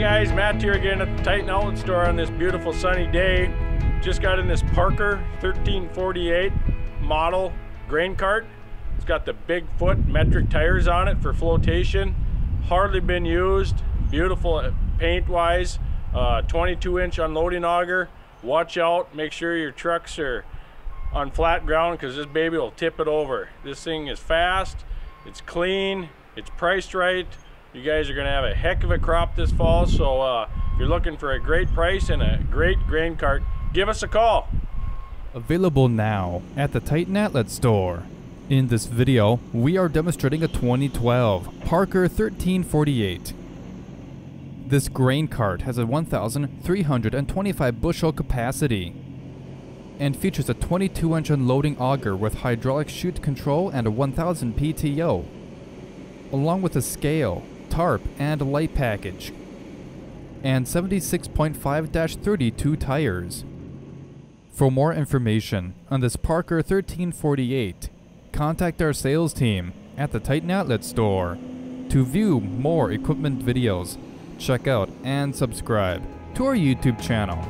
guys, Matt here again at the Titan Outlet Store on this beautiful sunny day. Just got in this Parker 1348 model grain cart. It's got the Bigfoot metric tires on it for flotation. Hardly been used. Beautiful paint-wise. 22-inch unloading auger. Watch out. Make sure your trucks are on flat ground because this baby will tip it over. This thing is fast. It's clean. It's priced right. You guys are going to have a heck of a crop this fall, so if you're looking for a great price and a great grain cart, give us a call. Available now at the Titan Outlet Store. In this video, we are demonstrating a 2012 Parker 1348. This grain cart has a 1,325 bushel capacity and features a 22-inch unloading auger with hydraulic chute control and a 1,000 PTO, along with a scale, tarp and light package, and 76.5-32 tires. For more information on this Parker 1348, contact our sales team at the Titan Outlet Store. To view more equipment videos, check out and subscribe to our YouTube channel.